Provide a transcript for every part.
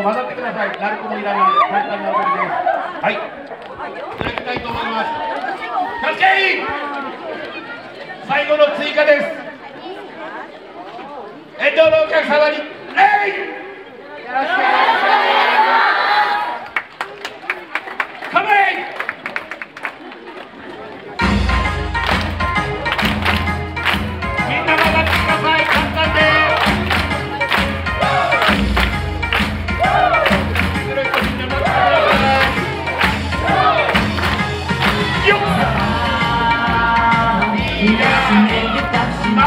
を混ざってください。鳴子もいらない簡単な踊りです。はい、いただきたいと思います。キャッチャー、最後の追加です。沿道のお客様に礼。よろしくお願いします。「君がすねてたしま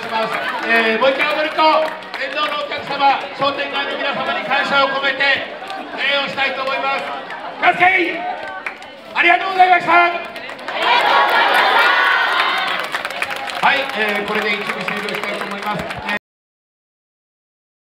します。もう一回踊り子、沿道のお客様、商店街の皆様に感謝を込めて礼をしたいと思います。ガスケイ、ありがとうございました。はい、これで一部終了したいと思います。